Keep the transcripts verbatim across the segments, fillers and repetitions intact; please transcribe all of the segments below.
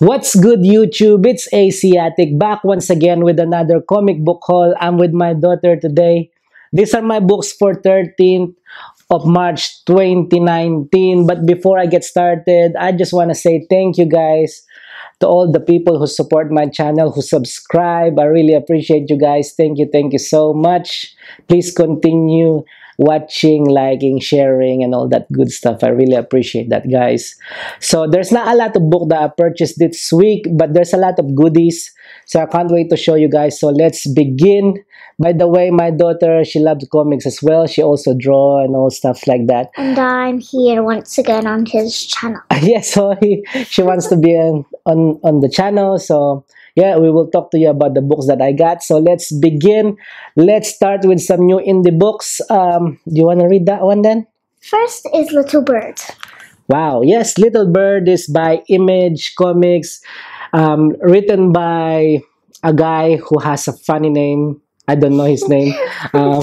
What's good, YouTube? It's Aziatik back once again with another comic book haul. I'm with my daughter today. These are my books for thirteenth of March twenty nineteen. But before I get started, I just want to say thank you guys to all the people who support my channel, who subscribe. I really appreciate you guys. Thank you, thank you so much. Please continue watching, liking, sharing, and all that good stuff. I really appreciate that, guys. So there's not a lot of book that I purchased this week, but there's a lot of goodies, so I can't wait to show you guys. So let's begin. By the way, my daughter, she loves comics as well. She also draws and all stuff like that, and I'm here once again on his channel. Yeah, so he, she wants to be on, on on the channel. So yeah, we will talk to you about the books that I got. So let's begin. Let's start with some new indie books. Um, do you want to read that one then? First is Little Bird. Wow, yes, Little Bird is by Image Comics. Um, written by a guy who has a funny name. I don't know his name. Um,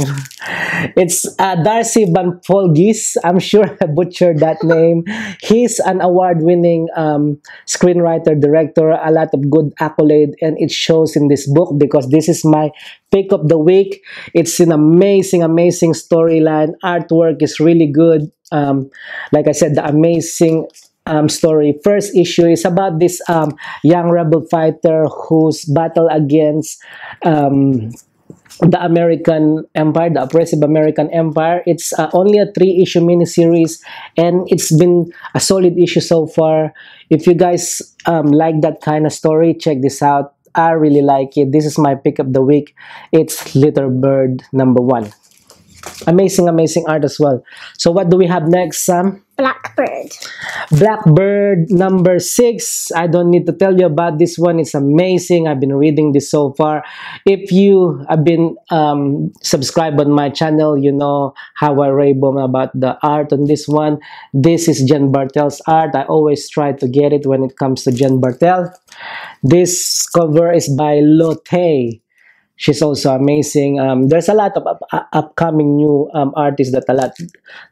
it's uh, Darcy Van Folgis. I'm sure I butchered that name. He's an award-winning um, screenwriter, director, a lot of good accolade, and it shows in this book because this is my pick of the week. It's an amazing, amazing storyline. Artwork is really good. Um, like I said, the amazing Um, story. First issue is about this um, young rebel fighter whose battle against um, the American Empire, the oppressive American Empire. It's uh, only a three-issue miniseries, and it's been a solid issue so far. If you guys um, like that kind of story, check this out. I really like it. This is my pick of the week. It's Little Bird number one. Amazing, amazing art as well. So what do we have next, Sam? Black Bird. Black Bird number six. I don't need to tell you about this one. It's amazing. I've been reading this so far. If you have been um, subscribed on my channel, you know how I rave-on about the art on this one. This is Jen Bartel's art. I always try to get it when it comes to Jen Bartel. This cover is by Lotte. She's also amazing. Um, there's a lot of up, up, upcoming new um, artists that a lot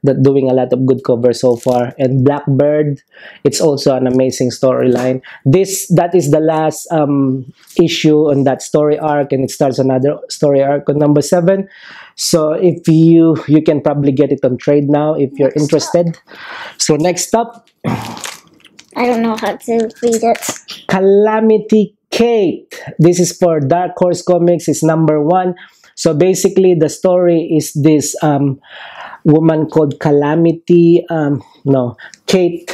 that doing a lot of good covers so far. And Black Bird, it's also an amazing storyline. This that is the last um, issue on that story arc, and it starts another story arc on number seven. So if you you can probably get it on trade now if you're next interested. Up. So next up, I don't know how to read it. Calamity Kate. This is for Dark Horse Comics. It's number one. So basically, the story is this um, woman called Calamity. Um, no, Kate.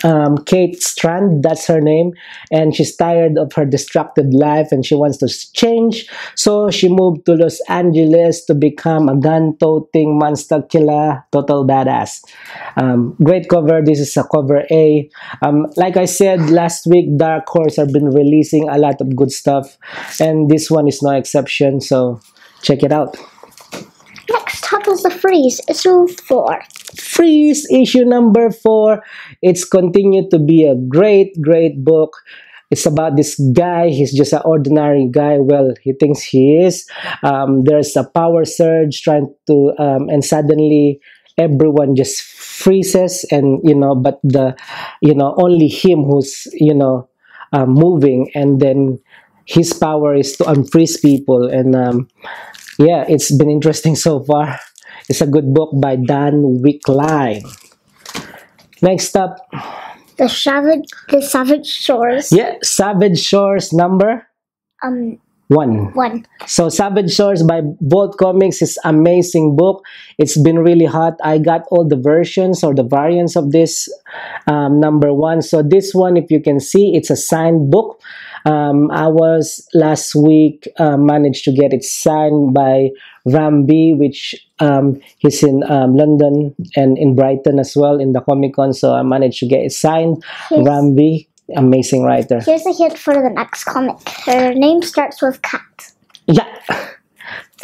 Um, Kate Strand. That's her name, and she's tired of her destructive life, and she wants to change. So she moved to Los Angeles to become a gun-toting monster killer, total badass. Um, great cover. This is a cover A. Um, like I said last week, Dark Horse have been releasing a lot of good stuff, and this one is no exception. So check it out. Next up is the Freeze, issue four. Freeze, issue number four. It's continued to be a great, great book. It's about this guy. He's just an ordinary guy. Well, he thinks he is. Um, there's a power surge trying to, um, and suddenly everyone just freezes, and you know, but the, you know, only him who's, you know, uh, moving, and then his power is to unfreeze people. And um, yeah, it's been interesting so far. It's a good book by Dan Wickline. Next up, the Savage, the Savage Shores. Yeah, Savage Shores number um one. One. So Savage Shores by Bolt Comics is amazing book. It's been really hot. I got all the versions or the variants of this um, number one. So this one, if you can see, it's a signed book. Um, I was last week uh, managed to get it signed by Ram V, which um, he's in um, London and in Brighton as well in the Comic Con. So I managed to get it signed. Yes. Ram V, amazing writer. Here's a hint for the next comic. Her name starts with Cat. Yeah,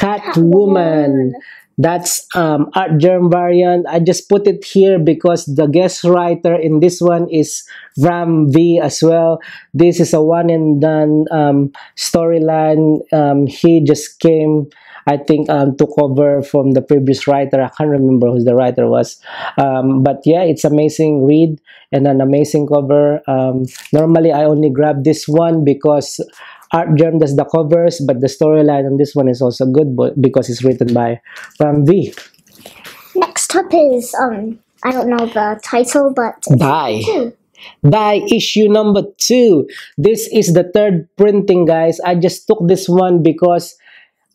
Catwoman. Cat That's um, Art Germ variant. I just put it here because the guest writer in this one is Ram V as well. This is a one and done um, storyline. Um, he just came I think um, took over from the previous writer. I can't remember who the writer was, um, but yeah, it's amazing read and an amazing cover. Um, normally I only grab this one because Art Germ does the covers, but the storyline on this one is also good because it's written by Ram V. Next up is, um, I don't know the title, but... Die. Two. Die issue number two. This is the third printing, guys. I just took this one because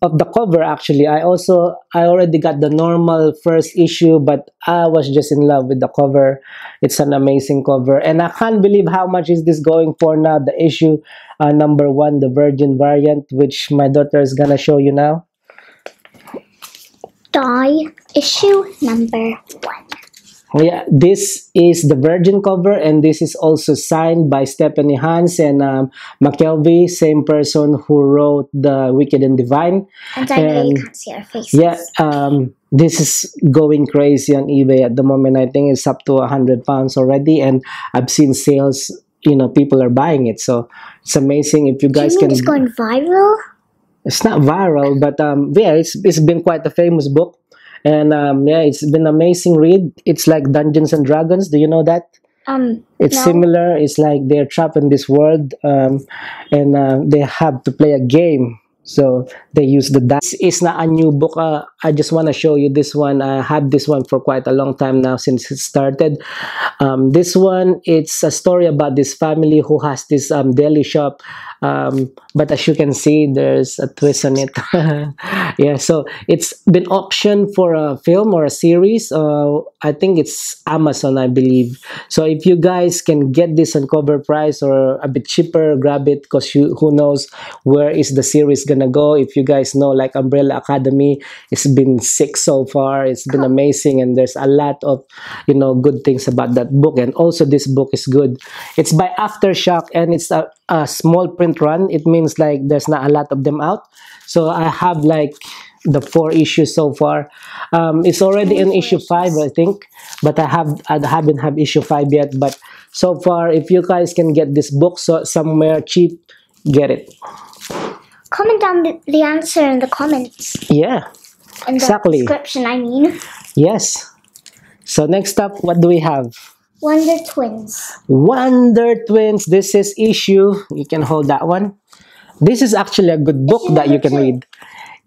of the cover, actually. I also, I already got the normal first issue, but I was just in love with the cover. It's an amazing cover. And I can't believe how much is this going for now. The issue uh, number one, the Virgin variant, which my daughter is gonna show you now. Die issue number one. Yeah, this is the Virgin cover, and this is also signed by Stephanie Hans and um, McKelvey, same person who wrote The Wicked and Divine. And I know you can't see our faces. Yeah, um, this is going crazy on eBay at the moment. I think it's up to one hundred pounds already, and I've seen sales, you know, people are buying it. So it's amazing if you guys Do you mean can... it's going viral? It's not viral, but um, yeah, it's, it's been quite a famous book. And um, yeah, it's been amazing read. It's like Dungeons and Dragons. Do you know that? Um, it's no. similar. It's like they're trapped in this world, um, and uh, they have to play a game. So they use the dice. It's not a new book. Uh, I just want to show you this one. I had this one for quite a long time now since it started. Um, this one, it's a story about this family who has this um, deli shop. Um, but as you can see, there's a twist on it. Yeah, so it's been optioned for a film or a series. Uh, I think it's Amazon, I believe. So if you guys can get this on cover price or a bit cheaper, grab it, because who knows where is the series going to go. If you guys know, like Umbrella Academy, it's been six so far. It's been amazing, and there's a lot of, you know, good things about that book. And also this book is good. It's by Aftershock, and it's a, a small print run. It means like there's not a lot of them out, so I have like the four issues so far. Um, it's already in issue five, I think, but I have I haven't have issue five yet. But so far, if you guys can get this book so somewhere cheap, get it. Comment down the, the answer in the comments. Yeah, in the exactly. description, I mean. Yes. So next up, what do we have? Wonder Twins. Wonder Twins. This is issue. You can hold that one. This is actually a good book issue that you can two. read.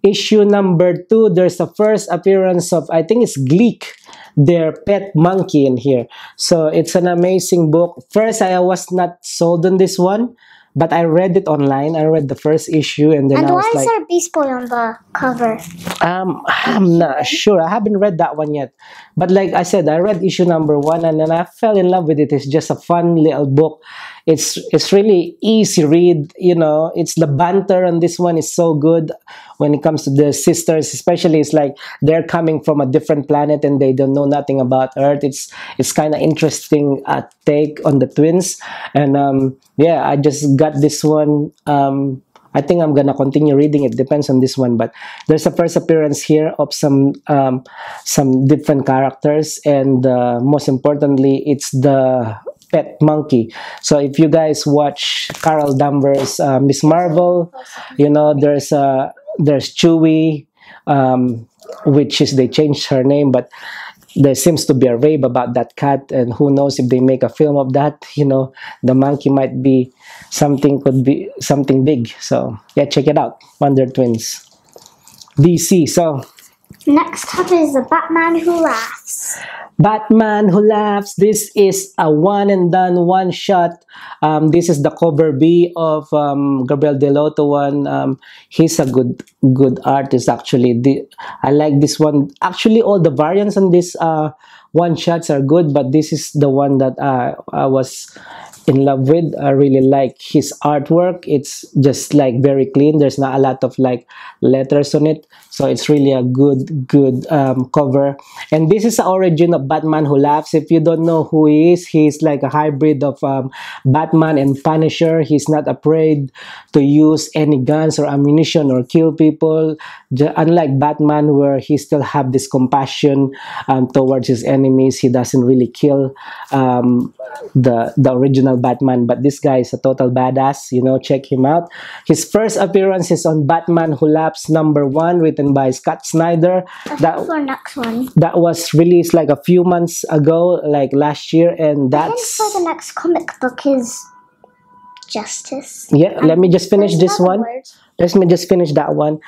Issue number two. There's the first appearance of, I think it's Gleek, their pet monkey in here. So it's an amazing book. First, I was not sold on this one, but I read it online. I read the first issue, and then and I was like... And why is there a Beast Boy on the cover? Um, I'm not sure. I haven't read that one yet. But like I said, I read issue number one, and then I fell in love with it. It's just a fun little book. It's, it's really easy read, you know. It's the banter on this one is so good when it comes to the sisters, especially. It's like they're coming from a different planet and they don't know nothing about Earth. It's, it's kind of interesting uh, take on the twins. And um, yeah, I just got this one. um I think I'm gonna continue reading it, depends on this one, but there's a first appearance here of some um some different characters, and uh, most importantly, it's the pet monkey. So if you guys watch Carol Danvers uh, Miss Marvel, you know, there's uh there's Chewie, um which is, they changed her name, but there seems to be a rave about that cat, and who knows if they make a film of that, you know, the monkey might be something, could be something big. So yeah, check it out. Wonder Twins, D C. So next up is the Batman Who Laughs. Batman Who Laughs. This is a one and done, one shot. Um, this is the cover B of um, Gabriel Delotto one. Um, he's a good good artist, actually. The, I like this one. Actually, all the variants on this uh, one shots are good, but this is the one that uh, I was in love with. I really like his artwork. It's just like very clean. There's not a lot of like letters on it, so it's really a good good um, cover. And this is the origin of Batman Who Laughs. If you don't know who he is, he's like a hybrid of um, Batman and Punisher. He's not afraid to use any guns or ammunition or kill people, unlike Batman, where he still have this compassion um, towards his enemies. He doesn't really kill um, the the original Batman, but this guy is a total badass, you know, check him out. His first appearance is on Batman Who Laughs number one, written by Scott Snyder. That, for next one. that was released like a few months ago, like last year, and that's... for the next comic book is... Justice. Yeah, let me just finish this one. Let me just finish that one.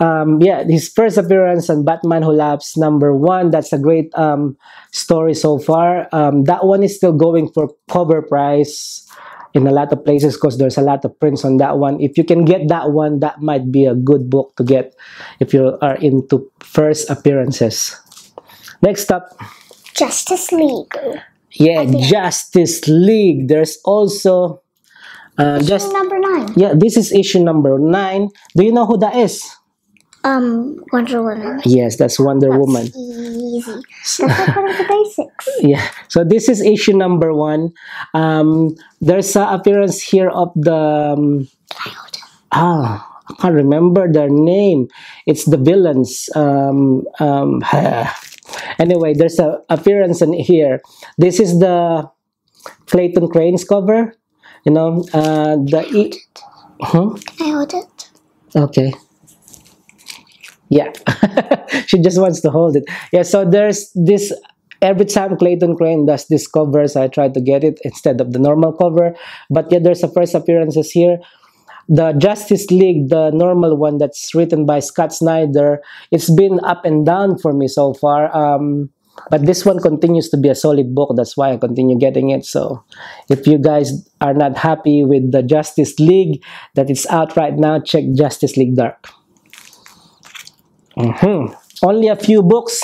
Um, yeah, his first appearance on Batman Who Laughs number one. That's a great um, story so far. Um, that one is still going for cover price in a lot of places because there's a lot of prints on that one. If you can get that one, that might be a good book to get if you are into first appearances. Next up, Justice League. Yeah, Justice League. There's also... Uh, issue just, number nine. Yeah, this is issue number nine. Do you know who that is? Um, Wonder Woman. Yes, that's Wonder that's Woman. Easy. That's like one of the basics. Yeah. So this is issue number one. Um, there's an appearance here of the. Um, ah, I can't remember their name. It's the villains. Um, um, anyway, there's an appearance in here. This is the Clayton Crane's cover. You know, uh, the e huh? Can I hold it? Okay. Yeah. She just wants to hold it. Yeah, so there's this, every time Clayton Crane does these covers, I try to get it instead of the normal cover. But yeah, there's a first appearances here. The Justice League, the normal one that's written by Scott Snyder, it's been up and down for me so far. Um... But this one continues to be a solid book. That's why I continue getting it. So if you guys are not happy with the Justice League that it's out right now, check Justice League Dark. Mm-hmm. Only a few books.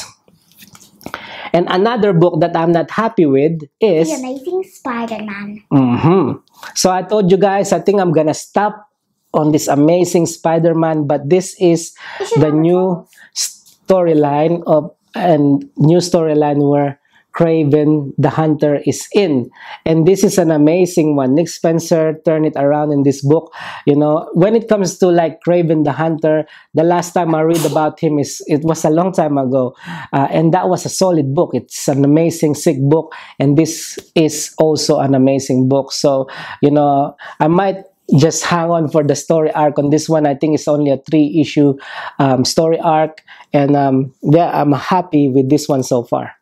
And another book that I'm not happy with is... The Amazing Spider-Man. Mm-hmm. So I told you guys, I think I'm going to stop on this Amazing Spider-Man. But this is the new storyline of... and new storyline where Craven the Hunter is in, and this is an amazing one. Nick Spencer turned it around in this book. You know, when it comes to like Craven the Hunter, the last time I read about him is it was a long time ago, uh, and that was a solid book. It's an amazing, sick book, and this is also an amazing book. So you know, I might just hang on for the story arc on this one. I think it's only a three issue um, story arc, and um, yeah, I'm happy with this one so far.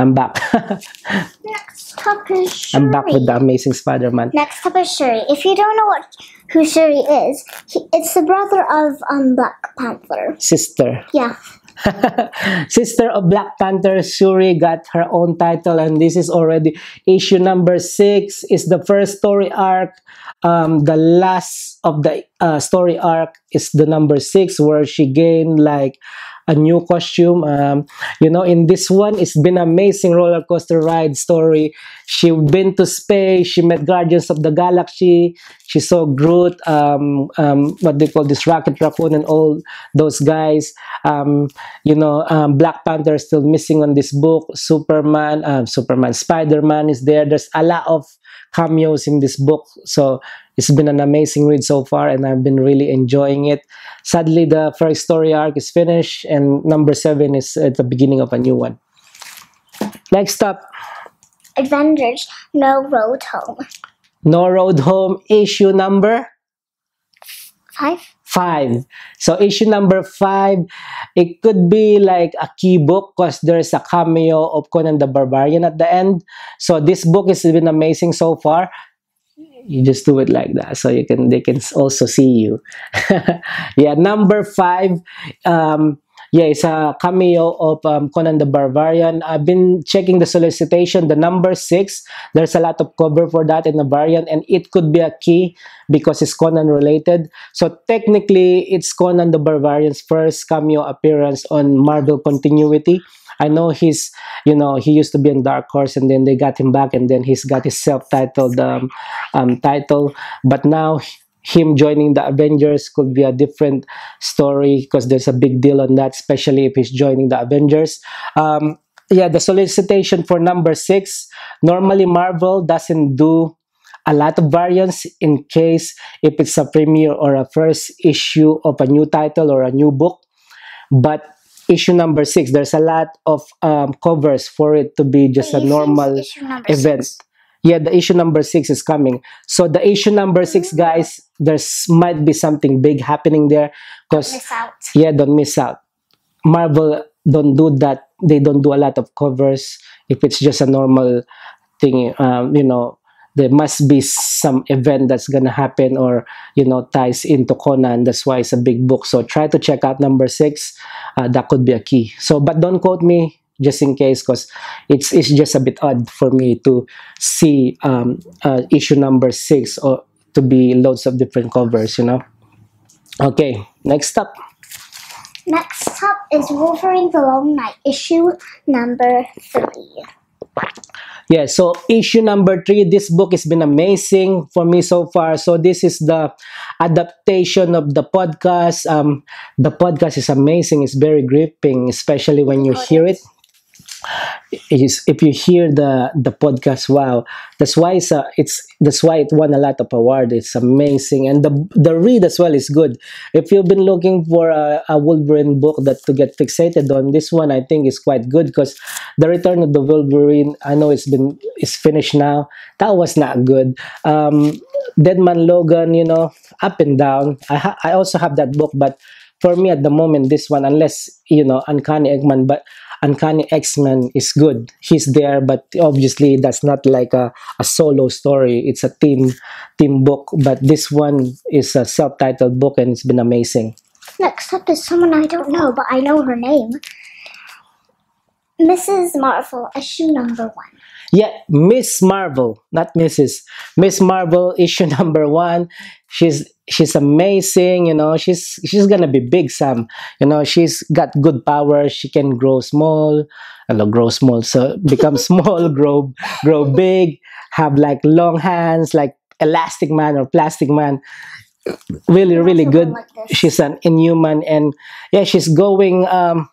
I'm back. Next up is Shuri. I'm back with the Amazing Spider-Man. Next up is Shuri. If you don't know what who Shuri is, he, it's the brother of um, Black Panther. Sister. Yeah. Sister of Black Panther, Shuri got her own title, and this is already issue number six. It's the first story arc. Um, the last of the uh, story arc is the number six, where she gained like a new costume. Um, you know, in this one, it's been an amazing roller coaster ride story. She been to space. She met Guardians of the Galaxy. She saw Groot, um, um, what they call this, Rocket Raccoon, and all those guys. Um, you know, um, Black Panther is still missing on this book. Superman, uh, Superman, Spider-Man is there. There's a lot of cameos in this book, so it's been an amazing read so far, and I've been really enjoying it. Sadly, the first story arc is finished, and number seven is at the beginning of a new one. Next up, Avengers No Road Home. No Road Home, issue number five. Five. So issue number five, it could be like a key book because there's a cameo of Conan the Barbarian at the end. So this book has been amazing so far. You just do it like that so you can they can also see you. Yeah, number five. Um, yeah, it's a cameo of um, Conan the Barbarian. I've been checking the solicitation, the number six. There's a lot of cover for that in the variant, and it could be a key because it's Conan related. So technically, it's Conan the Barbarian's first cameo appearance on Marvel continuity. I know he's, you know, he used to be in Dark Horse, and then they got him back, and then he's got his self-titled um, um, title. But now... him joining the Avengers could be a different story because there's a big deal on that, especially if he's joining the Avengers. Um, yeah, the solicitation for number six. Normally, Marvel doesn't do a lot of variants in case if it's a premiere or a first issue of a new title or a new book. But issue number six, there's a lot of um, covers for it to be just a normal event. Yeah, the issue number six is coming. So the issue number six, guys, there's might be something big happening there. Cause don't miss out. Yeah, don't miss out. Marvel don't do that. They don't do a lot of covers. If it's just a normal thing, um, you know, there must be some event that's gonna happen, or you know, ties into Conan. That's why it's a big book. So try to check out number six. Uh, that could be a key. So, but don't quote me, just in case, because it's it's just a bit odd for me to see um, uh, issue number six or to be loads of different covers, you know. Okay, next up. Next up is Wolverine: The Long Night, issue number three. Yeah, so issue number three. This book has been amazing for me so far. So this is the adaptation of the podcast. Um, the podcast is amazing. It's very gripping, especially when you hear it. It is, if you hear the the podcast, wow, that's why it's a, it's that's why it won a lot of awards. It's amazing, and the the read as well is good. If you've been looking for a, a Wolverine book that to get fixated on, this one I think is quite good, because the Return of the Wolverine, I know it's been it's finished now, that was not good. um Dead Man Logan, you know, up and down. I ha I also have that book, but for me at the moment, this one, unless, you know, Uncanny X-Men, but Uncanny X-Men is good. He's there, but obviously that's not like a, a solo story. It's a team team book. But this one is a self-titled book, and it's been amazing. Next up is someone I don't know, but I know her name. Missus Marvel, issue number one. Yeah, Miss Marvel, not Missus Miss Marvel, issue number one. She's she's amazing, you know. She's she's gonna be big, Sam. You know, she's got good power. She can grow small, hello, grow small. So become small, grow grow big, have like long hands, like Elastic Man or Plastic Man. Really, really good. She's an Inhuman, and yeah, she's going. Um,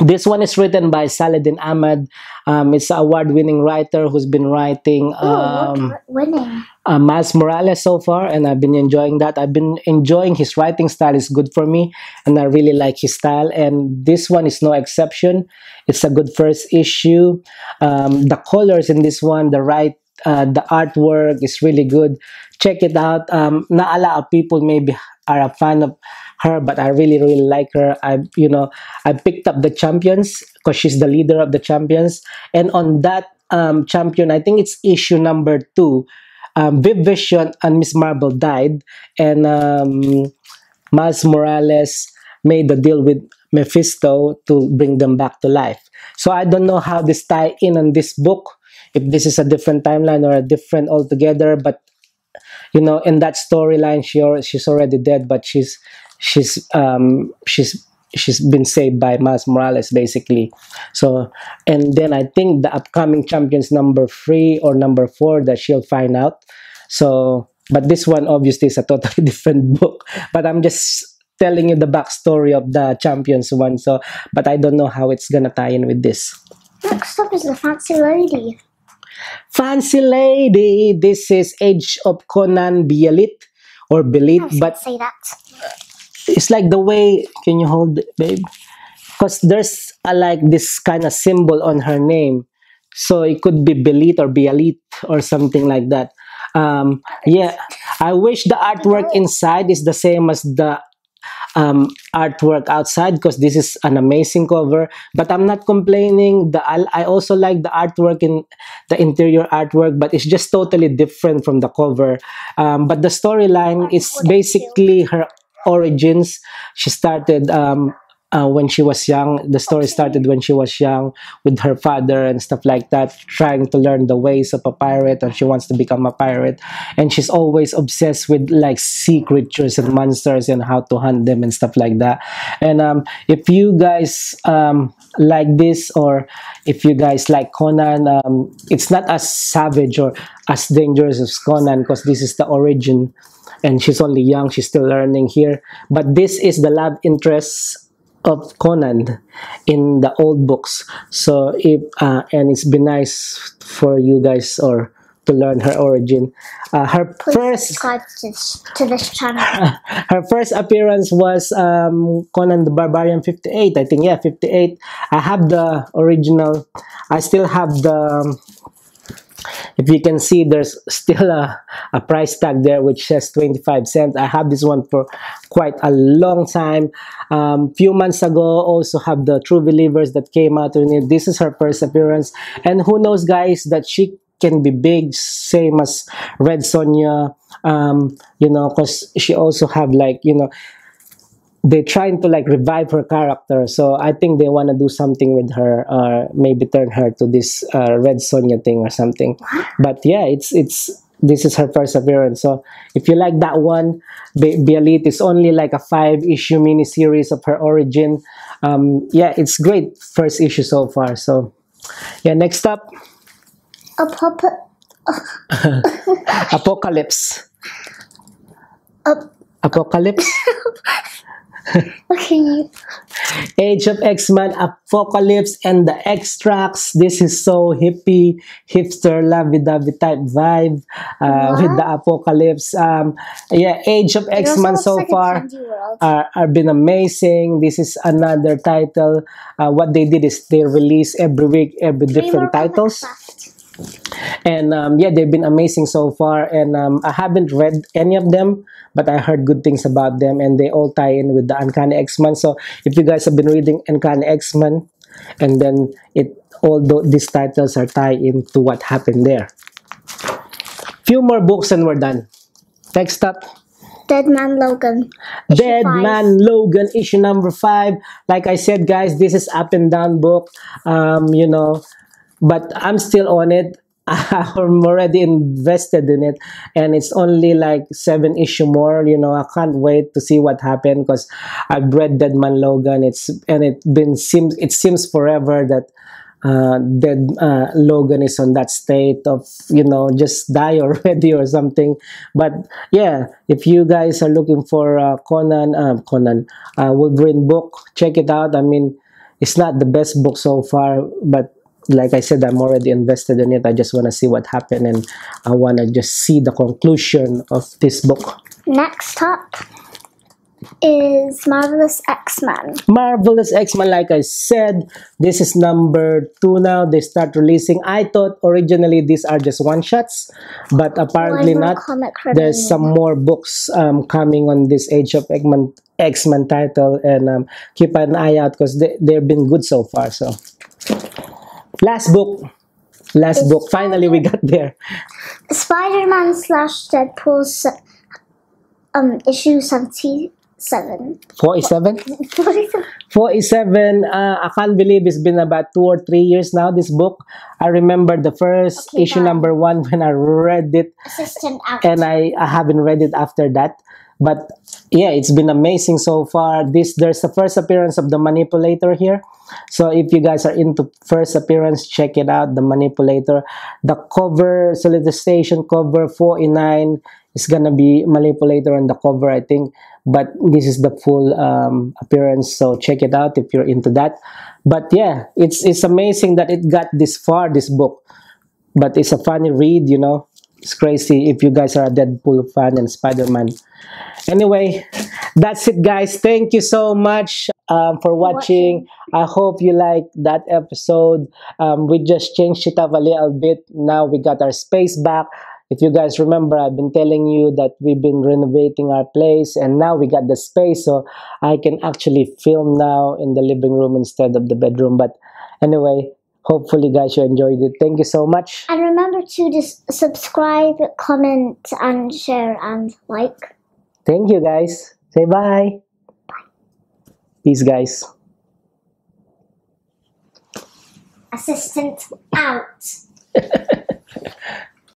This one is written by Saladin Ahmad. Um, it's an award-winning writer who's been writing um, Ooh, uh, Miles Morales so far, and I've been enjoying that. I've been enjoying his writing style. It's good for me, and I really like his style. And this one is no exception. It's a good first issue. Um, the colors in this one, the right, uh, the artwork is really good. Check it out. Um, not a lot of people maybe are a fan of her, but I really, really like her. I, you know, I picked up the Champions because she's the leader of the Champions, and on that um, Champion, I think it's issue number two. Um, Viv Vision and Miss Marvel died, and um, Miles Morales made the deal with Mephisto to bring them back to life. So I don't know how this tie in on this book, if this is a different timeline or a different altogether, but you know, in that storyline, she or she's already dead, but she's She's um she's she's been saved by Miles Morales basically. So, and then I think the upcoming Champions number three or number four that she'll find out. So, but this one obviously is a totally different book. But I'm just telling you the backstory of the Champions one. So, but I don't know how it's gonna tie in with this. Next up is the Fancy Lady. Fancy Lady. This is Age of Conan Bêlit or Bêlit, but say that. It's like the way, can you hold it, babe? Because there's a, like this kind of symbol on her name. So it could be Bêlit or Bêlit or something like that. Um, yeah, I wish the artwork inside is the same as the um, artwork outside, because this is an amazing cover. But I'm not complaining. The, I, I also like the artwork, in the interior artwork, but it's just totally different from the cover. Um, but the storyline is basically her origins. She started um uh, when she was young. The story started when she was young with her father and stuff like that, trying to learn the ways of a pirate, and she wants to become a pirate, and she's always obsessed with like sea creatures and monsters and how to hunt them and stuff like that. And um if you guys um like this, or if you guys like Conan, um it's not as savage or as dangerous as Conan, because this is the origin. And she's only young, she's still learning here. But this is the love interest of Conan in the old books. So if uh, and it's been nice for you guys or to learn her origin. Uh, her Please first subscribe to, to this channel. Her first appearance was um, Conan the Barbarian fifty-eight, I think. Yeah, fifty-eight. I have the original. I still have the. Um, if you can see, there's still a, a price tag there which says twenty-five cents. I have this one for quite a long time. Um, few months ago, also have the True Believers that came out. This is her first appearance, and who knows, guys, that she can be big, same as Red Sonja, um, you know, because she also have, like, you know, they're trying to like revive her character, so I think they want to do something with her, or uh, maybe turn her to this uh, Red Sonja thing or something. But yeah, it's it's this is her first appearance. So if you like that one, Bêlit is only like a five issue mini series of her origin. Um, yeah, it's great first issue so far. So yeah, next up, Apocalypse. Apocalypse. Okay. Age of X-Men, Apocalypse, and the Extracts. This is so hippie, hipster, lovey-dovey type vibe uh, with the Apocalypse. Um, yeah, Age of X-Men so like far are, are been amazing. This is another title. Uh, what they did is they release every week, every different titles. And um, yeah, they've been amazing so far, and um, I haven't read any of them, but I heard good things about them, and they all tie in with the Uncanny X-Men. So if you guys have been reading Uncanny X-Men, and then it all these titles are tied into what happened there. Few more books and we're done. Next up, Dead Man Logan. Dead Man Logan, issue number five. Like I said, guys, this is up and down book. Um, you know, but I'm still on it. I'm already invested in it, and it's only like seven issue more. You know, I can't wait to see what happened, because I've read Dead Man Logan. It's and it been seems it seems forever that uh, Dead uh, Logan is on that state of, you know, just die already or something. But yeah, if you guys are looking for uh, Conan, uh, Conan uh, Wolverine book, check it out. I mean, it's not the best book so far, but like I said, I'm already invested in it. I just want to see what happened, and I want to just see the conclusion of this book. Next up is Marvelous X-Men. Marvelous X-Men, like I said, this is number two now. They start releasing. I thought originally these are just one-shots, but apparently not. There's some more books um, coming on this Age of X-Men title, and um, keep an eye out, because they, they've been good so far. So last book, last book. Finally, we got there. Spider-Man slash Deadpool's um issue seventy-seven. Forty-seven. Forty-seven. Forty-seven. Uh, I can't believe it's been about two or three years now. This book. I remember the first okay, issue fine. number one when I read it, Assistant Act. and I I haven't read it after that. But yeah, it's been amazing so far. This there's the first appearance of the Manipulator here. So if you guys are into first appearance, check it out, the Manipulator. The cover, solicitation cover forty-nine, is gonna be Manipulator on the cover, I think. But this is the full um, appearance, so check it out if you're into that. But yeah, it's it's amazing that it got this far, this book. But it's a funny read, you know. It's crazy if you guys are a Deadpool fan and Spider-Man. Anyway, that's it, guys. Thank you so much um, for watching. I hope you liked that episode. Um, we just changed it up a little bit. Now we got our space back. If you guys remember, I've been telling you that we've been renovating our place, and now we got the space, so I can actually film now in the living room instead of the bedroom. But anyway, hopefully, guys, you enjoyed it. Thank you so much. And remember to just subscribe, comment, and share, and like. Thank you, guys. Say bye. Bye. Peace, guys. Assistant out.